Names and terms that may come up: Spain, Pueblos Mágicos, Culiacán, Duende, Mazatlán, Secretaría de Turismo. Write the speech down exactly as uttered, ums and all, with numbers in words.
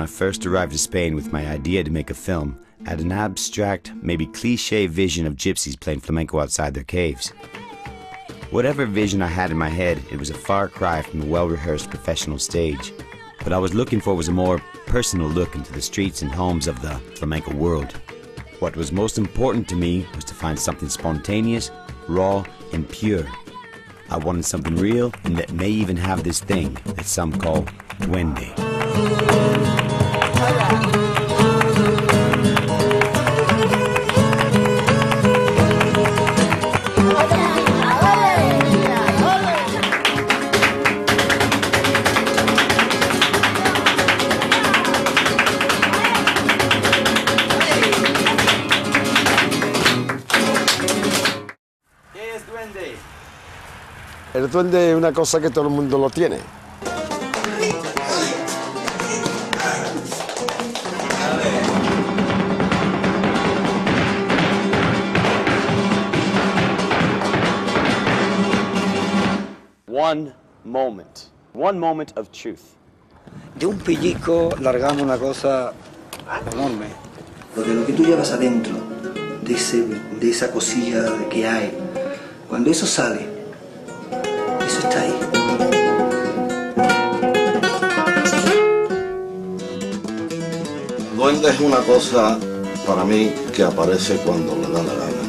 when I first arrived to Spain with my idea to make a film, I had an abstract, maybe cliche vision of gypsies playing flamenco outside their caves. Whatever vision I had in my head, it was a far cry from the well-rehearsed professional stage. What I was looking for was a more personal look into the streets and homes of the flamenco world. What was most important to me was to find something spontaneous, raw, and pure. I wanted something real, and that may even have this thing that some call duende. El duende es una cosa que todo el mundo lo tiene. One moment. One moment of truth. De un pillico largamos una cosa enorme. Porque lo que tú llevas adentro, de, ese, de esa cosilla que hay, cuando eso sale, eso está ahí. Duende es una cosa para mí que aparece cuando le da la gana.